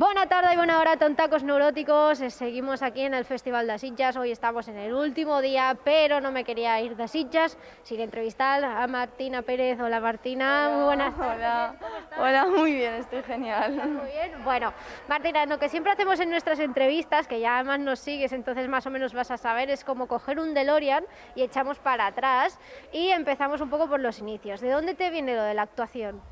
Buena tarde y buena hora, Tontacos Neuróticos. Seguimos aquí en el Festival de Sitges. Hoy estamos en el último día, pero no me quería ir de Sitges sin entrevistar a Martina Pérez. Hola, Martina. Hola, muy buenas tardes. Hola. ¿Cómo estás? Hola, muy bien, estoy genial. ¿Estás muy bien? Bueno, Martina, lo que siempre hacemos en nuestras entrevistas, que ya además nos sigues, entonces más o menos vas a saber, es como coger un DeLorean y echamos para atrás y empezamos un poco por los inicios. ¿De dónde te viene lo de la actuación?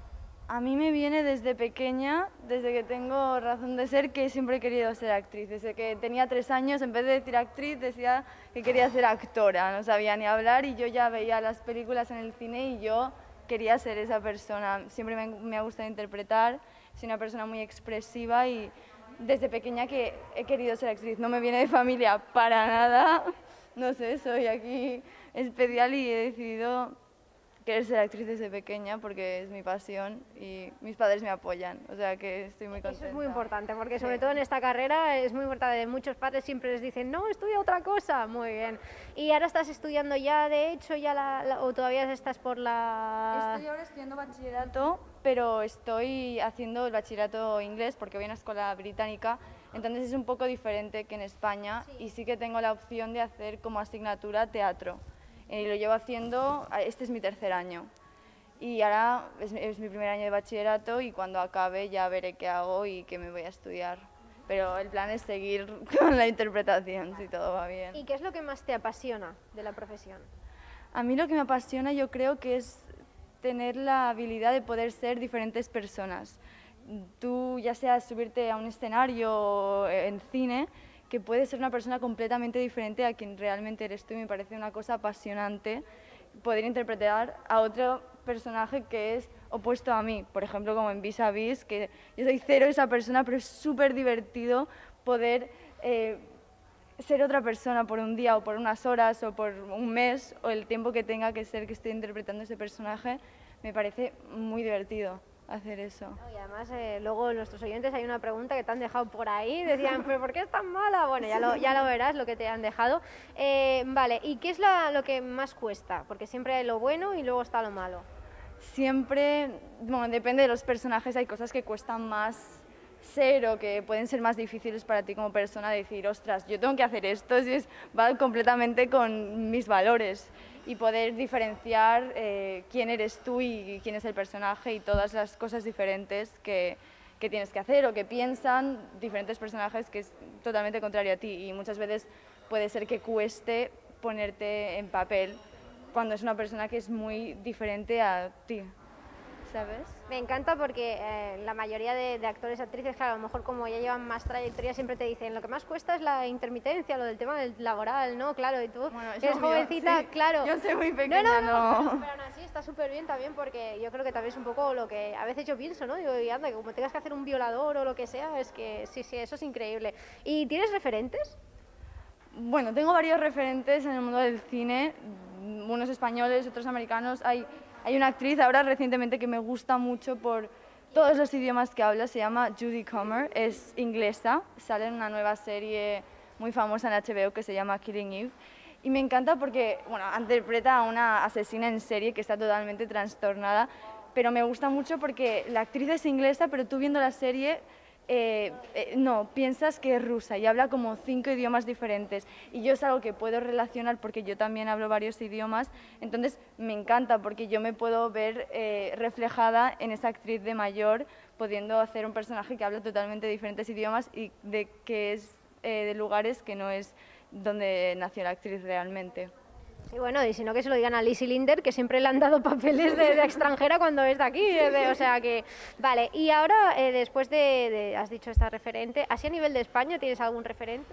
A mí me viene desde pequeña, desde que tengo razón de ser, que siempre he querido ser actriz. Desde que tenía 3 años, en vez de decir actriz, decía que quería ser actora. No sabía ni hablar y yo ya veía las películas en el cine y yo quería ser esa persona. Siempre me ha gustado interpretar, soy una persona muy expresiva y desde pequeña que he querido ser actriz. No me viene de familia para nada, no sé, soy aquí especial y he decidido querer ser actriz desde pequeña porque es mi pasión y mis padres me apoyan, o sea que estoy muy contenta. Eso es muy importante porque sobre todo en esta carrera es muy importante, muchos padres siempre les dicen no, estudia otra cosa, muy bien. ¿Y ahora estás estudiando ya de hecho ya o todavía estás por la...? Estoy ahora estudiando bachillerato, pero estoy haciendo el bachillerato inglés porque voy a una escuela británica, entonces es un poco diferente que en España, sí. Y sí que tengo la opción de hacer como asignatura teatro. Y lo llevo haciendo, este es mi 3er año y ahora es mi 1er año de bachillerato y cuando acabe ya veré qué hago y qué me voy a estudiar. Pero el plan es seguir con la interpretación si todo va bien. ¿Y qué es lo que más te apasiona de la profesión? A mí lo que me apasiona yo creo que es tener la habilidad de poder ser diferentes personas. Tú ya sea subirte a un escenario o en cine, que puedes ser una persona completamente diferente a quien realmente eres tú y me parece una cosa apasionante poder interpretar a otro personaje que es opuesto a mí, por ejemplo como en Vis a Vis, que yo soy cero esa persona, pero es súper divertido poder ser otra persona por un día o por unas horas o por un mes o el tiempo que tenga que ser que esté interpretando ese personaje, me parece muy divertido hacer eso. No, y además luego nuestros oyentes hay una pregunta que te han dejado por ahí, decían, pero ¿por qué es tan mala? Bueno, ya lo verás lo que te han dejado. Vale, ¿y qué es lo que más cuesta? Porque siempre hay lo bueno y luego está lo malo. Siempre, bueno, depende de los personajes, hay cosas que cuestan más ser o que pueden ser más difíciles para ti como persona, decir, ostras, yo tengo que hacer esto, si va completamente con mis valores. Y poder diferenciar quién eres tú y quién es el personaje y todas las cosas diferentes que tienes que hacer o que piensan diferentes personajes que es totalmente contrario a ti y muchas veces puede ser que cueste ponerte en papel cuando es una persona que es muy diferente a ti, ¿sabes? Me encanta porque la mayoría de actores y actrices, claro, a lo mejor como ya llevan más trayectoria, siempre te dicen lo que más cuesta es la intermitencia, lo del tema del laboral, ¿no? Claro, y tú bueno, eres jovencita, sí, claro. Yo soy muy pequeña, no. Pero aún así está súper bien también porque yo creo que también es un poco lo que a veces yo pienso, ¿no? Digo, y anda, que como tengas que hacer un violador o lo que sea, es que sí, eso es increíble. ¿Y tienes referentes? Bueno, tengo varios referentes en el mundo del cine, unos españoles, otros americanos, Hay una actriz ahora recientemente que me gusta mucho por todos los idiomas que habla, se llama Judy Comer, es inglesa, sale en una nueva serie muy famosa en HBO que se llama Killing Eve y me encanta porque, bueno, interpreta a una asesina en serie que está totalmente trastornada, pero me gusta mucho porque la actriz es inglesa, pero tú viendo la serie no, piensas que es rusa y habla como 5 idiomas diferentes y yo es algo que puedo relacionar porque yo también hablo varios idiomas, entonces me encanta porque yo me puedo ver reflejada en esa actriz de mayor pudiendo hacer un personaje que habla totalmente diferentes idiomas y de que es de lugares que no es donde nació la actriz realmente. Y bueno, y si no que se lo digan a Lizzy Linder, que siempre le han dado papeles de extranjera cuando es de aquí, o sea que... Vale, y ahora, después de has dicho esta referente, ¿así a nivel de España tienes algún referente?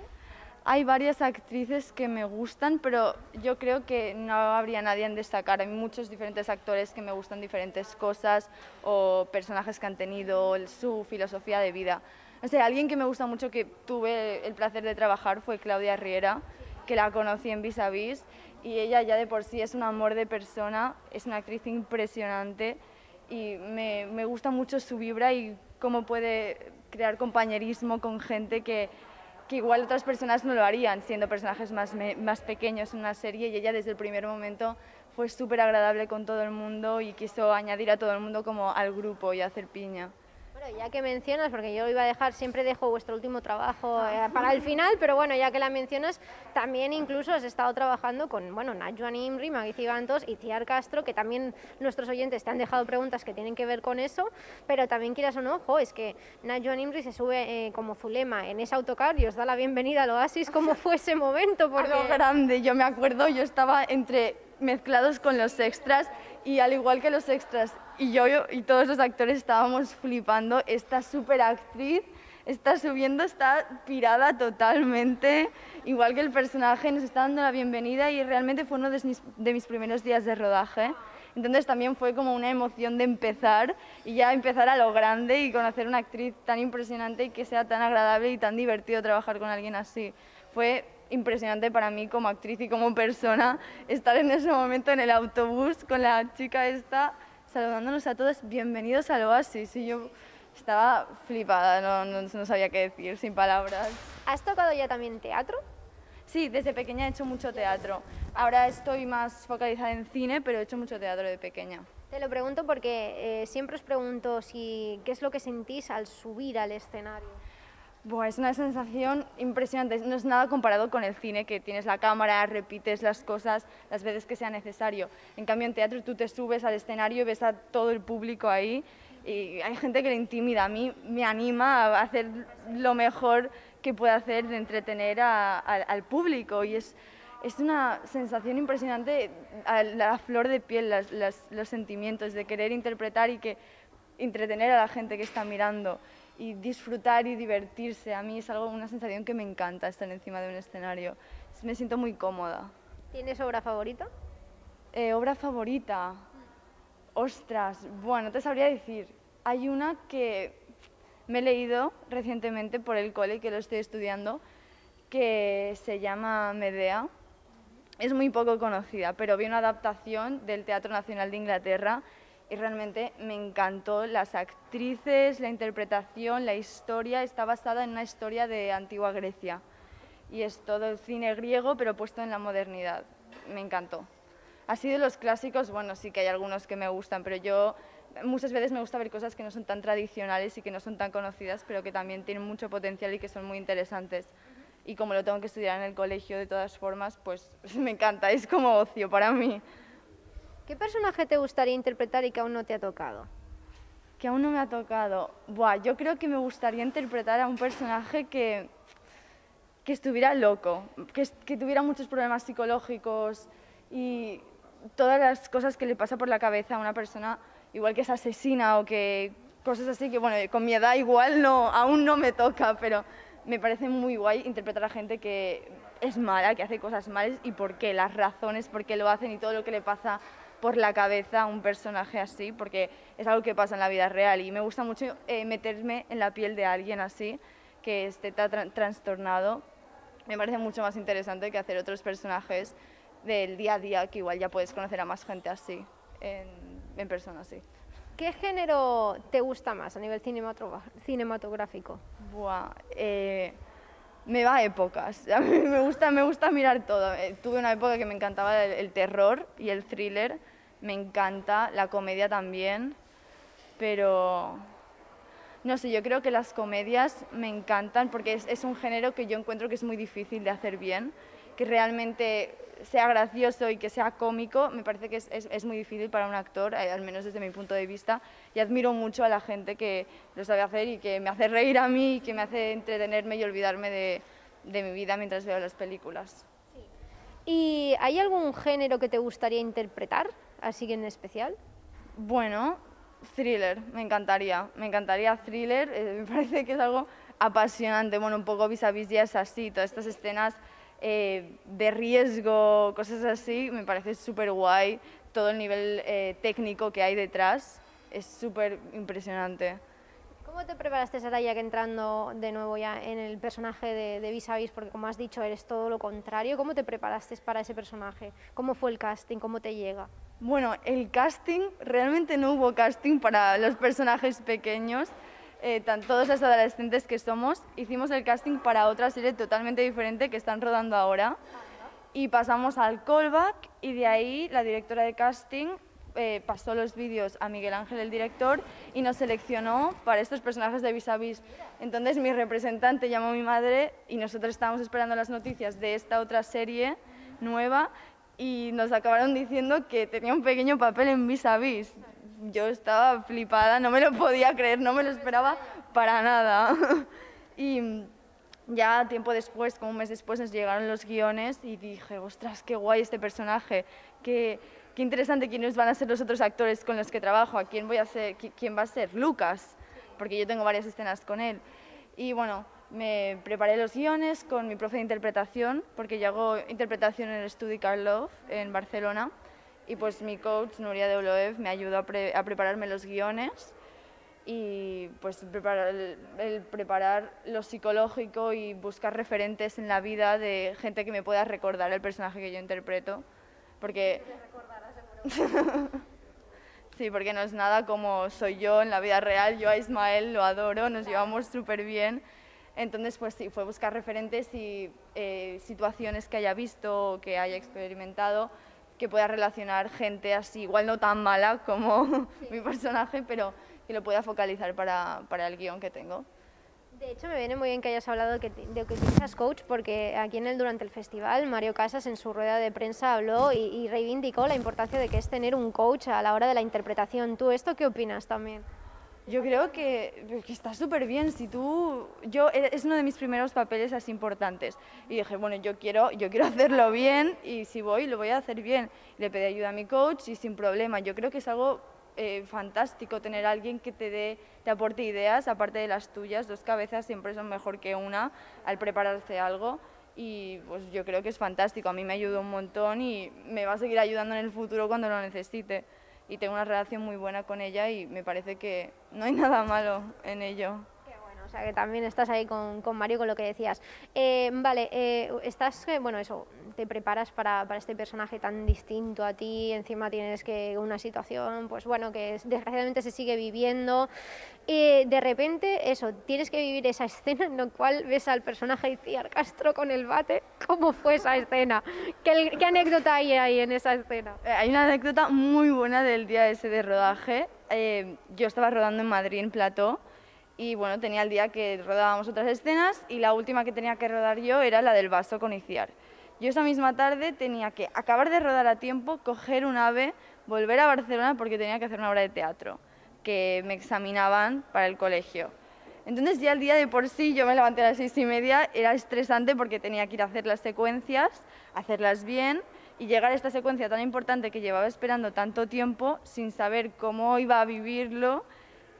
Hay varias actrices que me gustan, pero yo creo que no habría nadie en destacar. Hay muchos diferentes actores que me gustan diferentes cosas, o personajes que han tenido, o su filosofía de vida. O sea, alguien que me gusta mucho, que tuve el placer de trabajar, fue Claudia Riera, que la conocí en Vis a Vis, y ella ya de por sí es un amor de persona, es una actriz impresionante y me gusta mucho su vibra y cómo puede crear compañerismo con gente que igual otras personas no lo harían, siendo personajes más pequeños en una serie, y ella desde el primer momento fue súper agradable con todo el mundo y quiso añadir a todo el mundo como al grupo y hacer piña. Bueno, ya que mencionas, porque yo iba a dejar, siempre dejo vuestro último trabajo para el final, pero bueno, ya que la mencionas, también incluso has estado trabajando con, bueno, Najwa Nimri, Maggi Cibantos, Itziar Castro, que también nuestros oyentes te han dejado preguntas que tienen que ver con eso, pero también quieras o no, jo, es que Najwa Nimri se sube como Zulema en ese autocar y os da la bienvenida al Oasis. ¿Cómo fue ese momento? Porque... Algo grande, yo me acuerdo, yo estaba entre... mezclados con los extras y al igual que los extras y yo y todos los actores estábamos flipando, esta superactriz está subiendo, está pirada totalmente, igual que el personaje, nos está dando la bienvenida y realmente fue uno de mis primeros días de rodaje, entonces también fue como una emoción de empezar y ya empezar a lo grande y conocer una actriz tan impresionante y que sea tan agradable y tan divertido trabajar con alguien así, fue impresionante para mí como actriz y como persona estar en ese momento en el autobús con la chica esta saludándonos a todos, bienvenidos al Oasis, y yo estaba flipada, no sabía qué decir, sin palabras. ¿Has tocado ya también teatro? Sí, desde pequeña he hecho mucho teatro, ahora estoy más focalizada en cine, pero he hecho mucho teatro de pequeña. Te lo pregunto porque siempre os pregunto si, qué es lo que sentís al subir al escenario. Buah, es una sensación impresionante, no es nada comparado con el cine, que tienes la cámara, repites las cosas las veces que sea necesario. En cambio, en teatro tú te subes al escenario y ves a todo el público ahí y hay gente que le intimida. A mí me anima a hacer lo mejor que pueda hacer de entretener al público y es una sensación impresionante a la flor de piel, los sentimientos de querer interpretar y que entretener a la gente que está mirando. Y disfrutar y divertirse, a mí es algo, una sensación que me encanta estar encima de un escenario, me siento muy cómoda. ¿Tienes obra favorita? Obra favorita, ostras, bueno, te sabría decir, hay una que me he leído recientemente por el cole, que lo estoy estudiando, que se llama Medea, es muy poco conocida, pero vi una adaptación del Teatro Nacional de Inglaterra y realmente me encantó, las actrices, la interpretación, la historia, está basada en una historia de antigua Grecia y es todo el cine griego pero puesto en la modernidad, me encantó. Así de los clásicos, bueno, sí que hay algunos que me gustan, pero yo muchas veces me gusta ver cosas que no son tan tradicionales y que no son tan conocidas, pero que también tienen mucho potencial y que son muy interesantes. Y como lo tengo que estudiar en el colegio de todas formas, pues me encanta, es como ocio para mí. ¿Qué personaje te gustaría interpretar y que aún no te ha tocado? Que aún no me ha tocado... Buah, yo creo que me gustaría interpretar a un personaje que estuviera loco, que tuviera muchos problemas psicológicos y todas las cosas que le pasa por la cabeza a una persona, igual que es asesina o que cosas así que, bueno, con mi edad igual no, aún no me toca, pero me parece muy guay interpretar a gente que es mala, que hace cosas malas y por qué, las razones por qué lo hacen y todo lo que le pasa por la cabeza a un personaje así, porque es algo que pasa en la vida real y me gusta mucho meterme en la piel de alguien así, que esté trastornado, me parece mucho más interesante que hacer otros personajes del día a día, que igual ya puedes conocer a más gente así, en persona así. ¿Qué género te gusta más a nivel cinematográfico? Buah, me va a épocas, a mí me gusta mirar todo. Tuve una época que me encantaba el terror y el thriller, me encanta la comedia también, pero no sé, yo creo que las comedias me encantan porque es un género que yo encuentro que es muy difícil de hacer bien, que realmente sea gracioso y que sea cómico, me parece que es muy difícil para un actor, al menos desde mi punto de vista, y admiro mucho a la gente que lo sabe hacer y que me hace reír a mí, y que me hace entretenerme y olvidarme de mi vida mientras veo las películas. Sí. ¿Y hay algún género que te gustaría interpretar, así que en especial? Bueno, thriller, me encantaría thriller, me parece que es algo apasionante, bueno, un poco Vis a Vis ya es así, todas estas escenas... de riesgo, cosas así, me parece súper guay, todo el nivel técnico que hay detrás, es súper impresionante. ¿Cómo te preparaste, Sara, ya que entrando de nuevo ya en el personaje de Vis a Vis, porque como has dicho eres todo lo contrario, ¿cómo te preparaste para ese personaje? ¿Cómo fue el casting? ¿Cómo te llega? Bueno, el casting, realmente no hubo casting para los personajes pequeños, todos los adolescentes que somos, hicimos el casting para otra serie totalmente diferente que están rodando ahora y pasamos al callback y de ahí la directora de casting pasó los vídeos a Miguel Ángel, el director, y nos seleccionó para estos personajes de Vis a Vis. Entonces mi representante llamó a mi madre y nosotros estábamos esperando las noticias de esta otra serie nueva y nos acabaron diciendo que tenía un pequeño papel en Vis a Vis. Yo estaba flipada, no me lo podía creer, no me lo esperaba para nada. Y ya tiempo después, como un mes después, nos llegaron los guiones y dije, ostras, qué guay este personaje, qué interesante quiénes van a ser los otros actores con los que trabajo, a quién voy a ser, quién va a ser, Lucas, porque yo tengo varias escenas con él. Y bueno, me preparé los guiones con mi profe de interpretación, porque yo hago interpretación en el Studio Carlove en Barcelona, y pues mi coach, Nuria de Oloev, me ayudó a prepararme los guiones. Y pues preparar lo psicológico y buscar referentes en la vida de gente que me pueda recordar el personaje que yo interpreto, porque sí, porque no es nada como soy yo en la vida real. Yo a Ismael lo adoro, nos llevamos súper bien. Entonces pues sí, fue buscar referentes y situaciones que haya visto o que haya experimentado que pueda relacionar gente así, igual no tan mala como sí, mi personaje, pero que lo pueda focalizar para el guión que tengo. De hecho, me viene muy bien que hayas hablado de que utilizas coach, porque aquí durante el festival Mario Casas en su rueda de prensa habló y reivindicó la importancia de que es tener un coach a la hora de la interpretación. ¿Tú esto qué opinas también? Yo creo que está súper bien. Si tú, es uno de mis primeros papeles así importantes y dije, bueno, yo quiero hacerlo bien y si voy, lo voy a hacer bien. Le pedí ayuda a mi coach y sin problema. Yo creo que es algo fantástico tener a alguien que te aporte ideas, aparte de las tuyas. Dos cabezas siempre son mejor que una al prepararse algo y pues yo creo que es fantástico. A mí me ayudó un montón y me va a seguir ayudando en el futuro cuando lo necesite. Y tengo una relación muy buena con ella y me parece que no hay nada malo en ello. Qué bueno, o sea que también estás ahí con Mario, con lo que decías. Vale, estás, bueno, eso, te preparas para este personaje tan distinto a ti, encima tienes que una situación, pues bueno, que desgraciadamente se sigue viviendo, de repente, eso, tienes que vivir esa escena en la cual ves al personaje Itziar Castro con el bate. ¿Cómo fue esa escena? ¿Qué anécdota hay ahí en esa escena? Hay una anécdota muy buena del día ese de rodaje. Yo estaba rodando en Madrid, en Plató, y bueno, tenía el día que rodábamos otras escenas y la última que tenía que rodar yo era la del vaso con Itziar. Yo esa misma tarde tenía que acabar de rodar a tiempo, coger un AVE, volver a Barcelona porque tenía que hacer una obra de teatro que me examinaban para el colegio. Entonces ya el día de por sí, yo me levanté a las 6:30, era estresante porque tenía que ir a hacer las secuencias, hacerlas bien y llegar a esta secuencia tan importante que llevaba esperando tanto tiempo sin saber cómo iba a vivirlo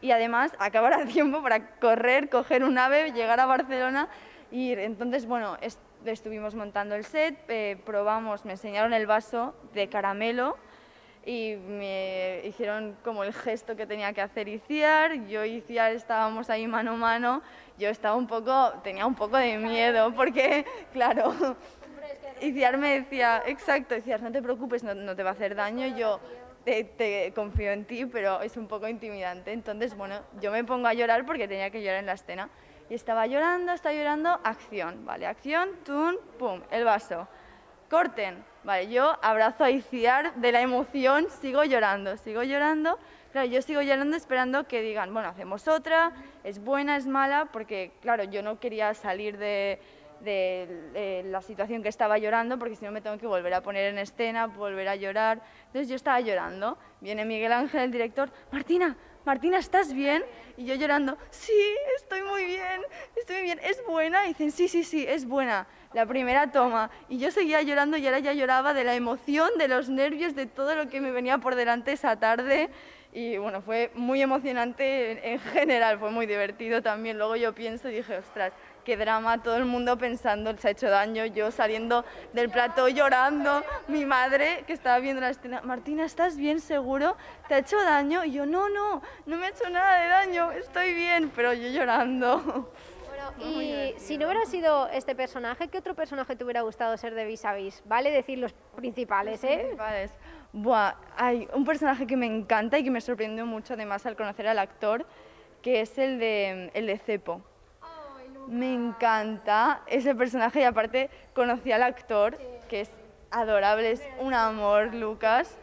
y además acabar a tiempo para correr, coger un AVE, llegar a Barcelona y ir. Entonces, bueno, estuvimos montando el set, probamos, me enseñaron el vaso de caramelo y me hicieron como el gesto que tenía que hacer Itziar. Yo y Itziar estábamos ahí mano a mano, yo estaba tenía un poco de miedo porque, claro, Itziar me decía, exacto, Itziar, no te preocupes, no te va a hacer daño, yo te confío en ti, pero es un poco intimidante. Entonces, bueno, yo me pongo a llorar porque tenía que llorar en la escena. Y estaba llorando, acción, vale, acción, tun, pum, el vaso. Corten, vale, yo abrazo a Itziar de la emoción, sigo llorando, claro, yo sigo llorando esperando que digan, bueno, hacemos otra, es buena, es mala, porque claro, yo no quería salir de la situación que estaba llorando, porque si no me tengo que volver a poner en escena, volver a llorar. Entonces yo estaba llorando, viene Miguel Ángel, el director, Martina, ¿estás bien? Y yo llorando, sí, estoy muy bien, ¿es buena? Y dicen, sí, es buena, la primera toma. Y yo seguía llorando y ahora ya lloraba de la emoción, de los nervios, de todo lo que me venía por delante esa tarde. Y bueno, fue muy emocionante en general, fue muy divertido también. Luego yo pienso y dije, ostras, qué drama, todo el mundo pensando, se ha hecho daño, yo saliendo del plató llorando, mi madre que estaba viendo la escena, Martina, ¿estás bien seguro? ¿Te ha hecho daño? Y yo, no me ha hecho nada de daño, estoy bien, pero yo llorando. Bueno, y si no hubiera sido este personaje, ¿qué otro personaje te hubiera gustado ser de Vis a Vis? Vale decir los principales, ¿eh? Los principales. Buah, hay un personaje que me encanta y que me sorprendió mucho además al conocer al actor, que es el de Cepo. Me encanta ese personaje y aparte conocí al actor, que es adorable, es un amor, Lucas,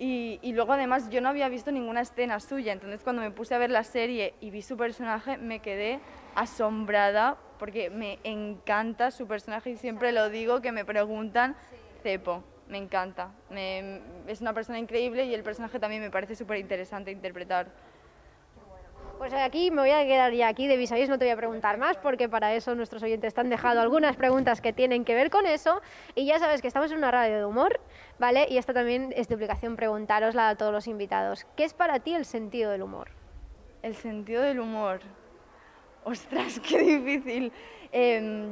Y luego además yo no había visto ninguna escena suya, entonces cuando me puse a ver la serie y vi su personaje me quedé asombrada porque me encanta su personaje y siempre lo digo que me preguntan, Cepo, me encanta, es una persona increíble y el personaje también me parece súper interesante interpretar. Pues aquí me voy a quedar ya aquí de Vis a Vis, no te voy a preguntar más porque para eso nuestros oyentes te han dejado algunas preguntas que tienen que ver con eso y ya sabes que estamos en una radio de humor, ¿vale? Y esta también es de obligación preguntárosla a todos los invitados. ¿Qué es para ti el sentido del humor? El sentido del humor... ¡Ostras, qué difícil!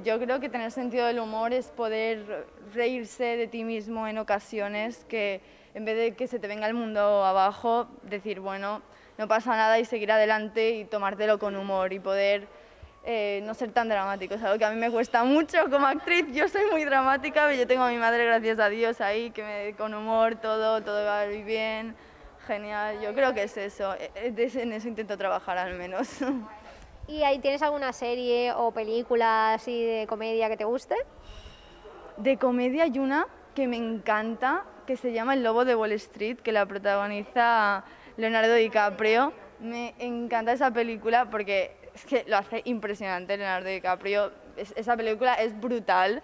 Yo creo que tener sentido del humor es poder reírse de ti mismo en ocasiones que en vez de que se te venga el mundo abajo, decir, bueno... no pasa nada y seguir adelante y tomártelo con humor y poder no ser tan dramático. Es algo que a mí me cuesta mucho como actriz, yo soy muy dramática, pero yo tengo a mi madre, gracias a Dios, ahí, que me con humor, todo va a ir bien, genial, yo creo que es eso, en eso intento trabajar al menos. ¿Y ahí tienes alguna serie o película así de comedia que te guste? De comedia hay una que me encanta, que se llama El lobo de Wall Street, que la protagoniza... Leonardo DiCaprio, me encanta esa película porque es que lo hace impresionante Leonardo DiCaprio, esa película es brutal,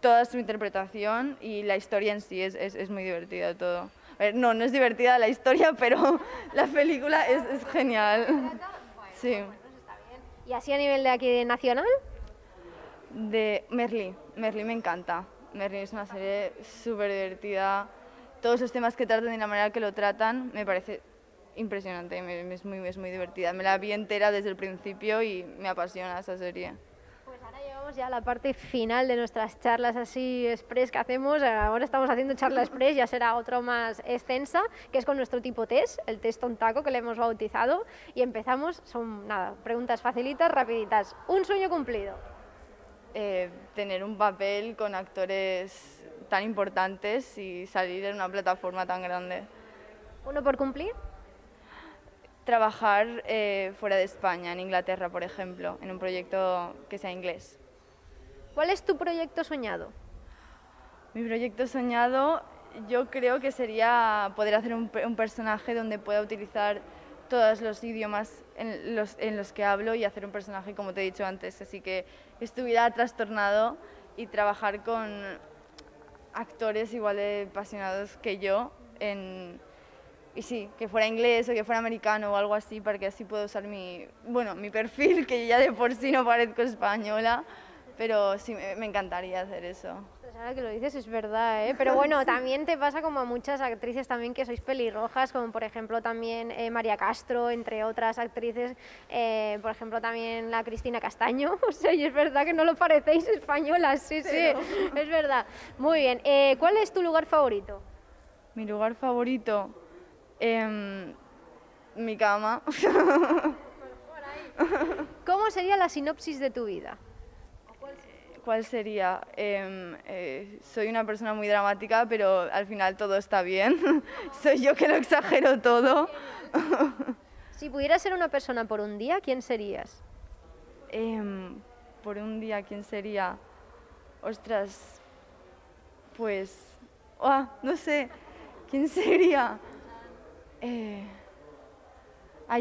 toda su interpretación y la historia en sí es muy divertida todo. A ver, no es divertida la historia, pero la película es genial. Sí. ¿Y así a nivel de aquí de nacional? De Merlí me encanta, Merlí es una serie súper divertida, todos los temas que tratan y la manera que lo tratan me parece... impresionante, es muy divertida. Me la vi entera desde el principio y me apasiona esa serie. Pues ahora llegamos ya a la parte final de nuestras charlas así express que hacemos. Ahora estamos haciendo charla express, ya será otro más extensa, que es con nuestro tipo test, el test Tontaco, que le hemos bautizado. Y empezamos, son nada, preguntas facilitas, rapiditas. ¿Un sueño cumplido? Tener un papel con actores tan importantes y salir en una plataforma tan grande. ¿Uno por cumplir? Trabajar fuera de España, en Inglaterra, por ejemplo, en un proyecto que sea inglés. ¿Cuál es tu proyecto soñado? Mi proyecto soñado yo creo que sería poder hacer un personaje donde pueda utilizar todos los idiomas en los que hablo y hacer un personaje, como te he dicho antes, así que estuviera trastornado y trabajar con actores igual de apasionados que yo en... Y sí, que fuera inglés o que fuera americano o algo así, para que así pueda usar mi perfil, que ya de por sí no parezco española, pero sí, me encantaría hacer eso. Ahora que lo dices es verdad, ¿eh? Pero bueno, también te pasa como a muchas actrices también que sois pelirrojas, como por ejemplo también María Castro, entre otras actrices, por ejemplo también la Cristina Castaño, o sea, y es verdad que no lo parecéis españolas, sí, pero... sí, es verdad. Muy bien, ¿cuál es tu lugar favorito? Mi lugar favorito... mi cama. ¿Cómo sería la sinopsis de tu vida? ¿Cuál sería? Soy una persona muy dramática, pero al final todo está bien. Soy yo que lo exagero todo. Si pudieras ser una persona por un día, ¿quién serías? Por un día, ¿quién sería? Ostras, pues... no sé, ¿quién sería?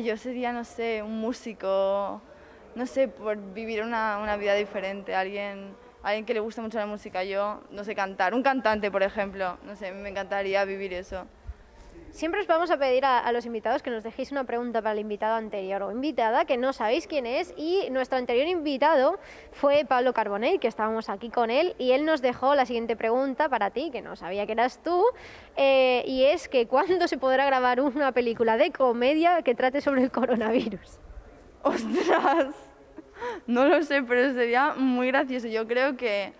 Yo sería, no sé, un músico, no sé, por vivir una vida diferente, alguien que le gusta mucho la música, yo, no sé, cantar, un cantante, por ejemplo, no sé, me encantaría vivir eso. Siempre os vamos a pedir a los invitados que nos dejéis una pregunta para el invitado anterior o invitada, que no sabéis quién es, y nuestro anterior invitado fue Pablo Carbonell, que estábamos aquí con él, y él nos dejó la siguiente pregunta para ti, que no sabía que eras tú, y es que ¿cuándo se podrá grabar una película de comedia que trate sobre el coronavirus? ¡Ostras! No lo sé, pero sería muy gracioso, yo creo que...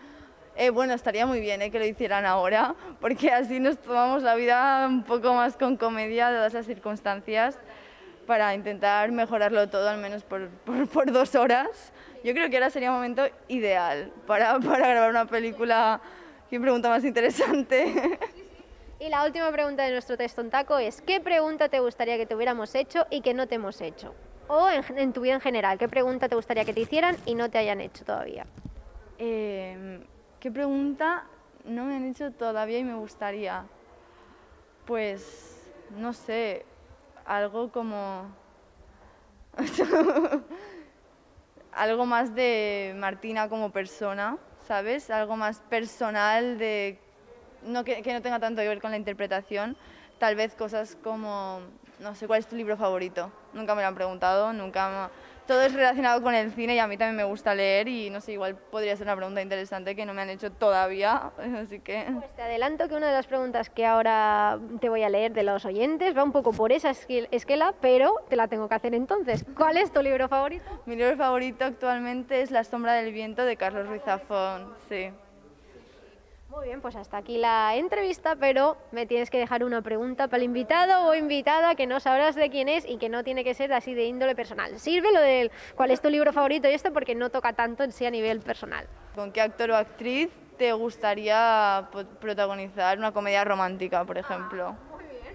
estaría muy bien que lo hicieran ahora, porque así nos tomamos la vida un poco más con comedia, dadas las circunstancias, para intentar mejorarlo todo, al menos por 2 horas. Yo creo que ahora sería un momento ideal para grabar una película. ¿Qué pregunta más interesante? Y la última pregunta de nuestro test Tontaco es, ¿qué pregunta te gustaría que te hubiéramos hecho y que no te hemos hecho? O en tu vida en general, ¿qué pregunta te gustaría que te hicieran y no te hayan hecho todavía? ¿Qué pregunta no me han hecho todavía y me gustaría? Pues no sé, algo como... algo más de Martina como persona, ¿sabes? Algo más personal, de no, que no tenga tanto que ver con la interpretación. Tal vez cosas como, no sé, ¿cuál es tu libro favorito? Nunca me lo han preguntado, nunca... Todo es relacionado con el cine y a mí también me gusta leer y, no sé, igual podría ser una pregunta interesante que no me han hecho todavía, así que... Pues te adelanto que una de las preguntas que ahora te voy a leer de los oyentes va un poco por esa esquela, pero te la tengo que hacer entonces. ¿Cuál es tu libro favorito? Mi libro favorito actualmente es La sombra del viento, de Carlos Ruiz Zafón, sí. Muy bien, pues hasta aquí la entrevista, pero me tienes que dejar una pregunta para el invitado o invitada que no sabrás de quién es y que no tiene que ser así de índole personal. Sirve lo del cuál es tu libro favorito y esto porque no toca tanto en sí a nivel personal. ¿Con qué actor o actriz te gustaría protagonizar una comedia romántica, por ejemplo?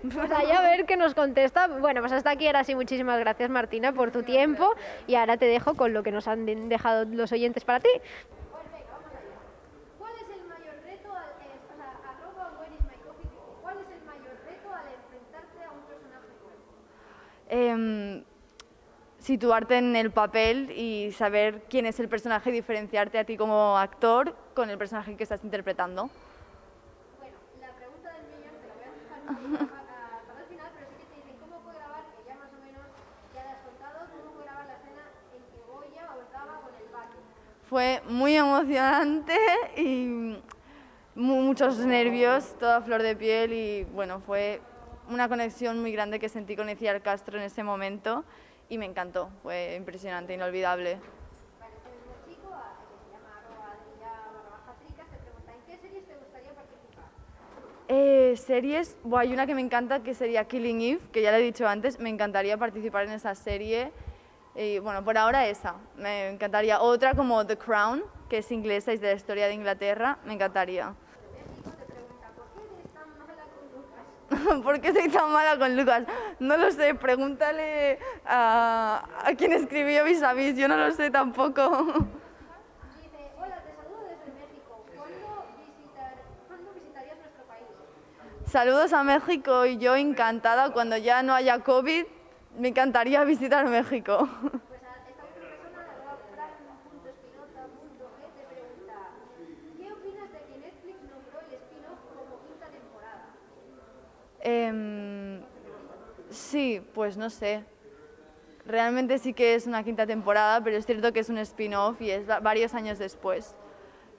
Pues allá a ver qué nos contesta. Bueno, pues hasta aquí, ahora sí, muchísimas gracias Martina por tu tiempo y ahora te dejo con lo que nos han dejado los oyentes para ti. Situarte en el papel y saber quién es el personaje y diferenciarte a ti como actor con el personaje que estás interpretando. Bueno, la pregunta del millón te la voy a dejar para el final, pero sí que te dicen cómo fue grabar, que ya más o menos ya la has contado, cómo fue grabar la escena en que Goya abordaba con el vato. Fue muy emocionante y muchos nervios, toda flor de piel y bueno, fue... una conexión muy grande que sentí con Itziar Castro en ese momento y me encantó, fue impresionante, inolvidable. Vale, este mismo chico, que se llama @adrilla_trica, se pregunta, ¿en qué series te gustaría participar? Series, hay una que me encanta que sería Killing Eve, que ya lo he dicho antes, me encantaría participar en esa serie, bueno, por ahora esa, me encantaría. Otra como The Crown, que es inglesa y es de la historia de Inglaterra, me encantaría. ¿Por qué soy tan mala con Lucas? No lo sé, pregúntale a quien escribió Vis a Vis, yo no lo sé tampoco. Dice, hola, te saludo desde México, ¿cuándo visitarías nuestro país? Saludos a México y yo encantada, cuando ya no haya COVID, me encantaría visitar México. Sí, pues no sé, realmente sí que es una quinta temporada, pero es cierto que es un spin-off y es varios años después.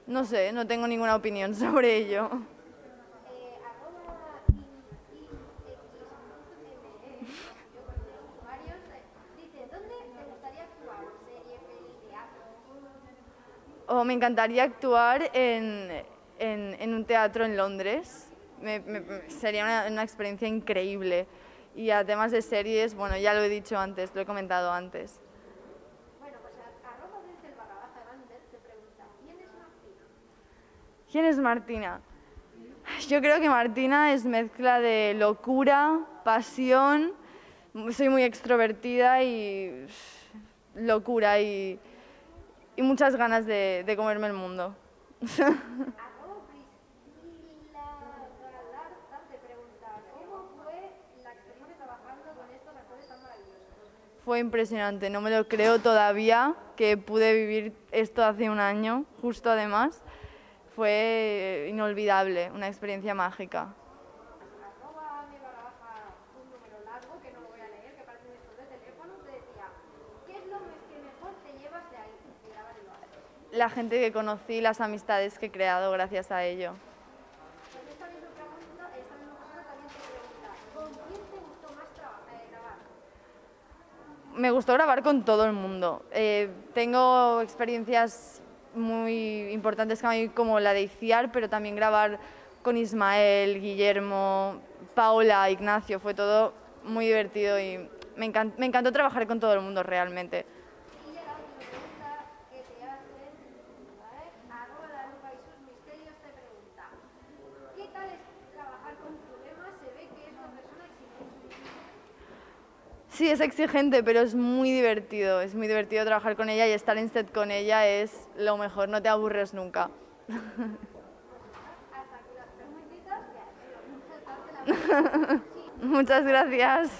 No sé, no tengo ninguna opinión sobre ello. Me encantaría actuar en un teatro en Londres. Sería una experiencia increíble. Y además de series, bueno, ya lo he dicho antes, lo he comentado antes. Bueno, pues arroba desde el barra grande te pregunta, ¿quién es Martina? ¿Quién es Martina? Yo creo que Martina es mezcla de locura, pasión, soy muy extrovertida y locura y muchas ganas de comerme el mundo. Fue impresionante, no me lo creo todavía que pude vivir esto hace un año, justo además. Fue inolvidable, una experiencia mágica. Arroba me baja un número largo que no lo voy a leer, que parece un estudio de teléfono, te decía, ¿qué es lo que mejor te llevas de ahí? La gente que conocí, las amistades que he creado gracias a ello. Me gustó grabar con todo el mundo. Tengo experiencias muy importantes que a mí, como la de Itziar, pero también grabar con Ismael, Guillermo, Paola, Ignacio, fue todo muy divertido y me encantó trabajar con todo el mundo realmente. Sí, es exigente, pero es muy divertido trabajar con ella y estar en set con ella es lo mejor, no te aburres nunca. Hasta que las preguntitas, ya, pero no saltarte la pregunta. Muchas gracias.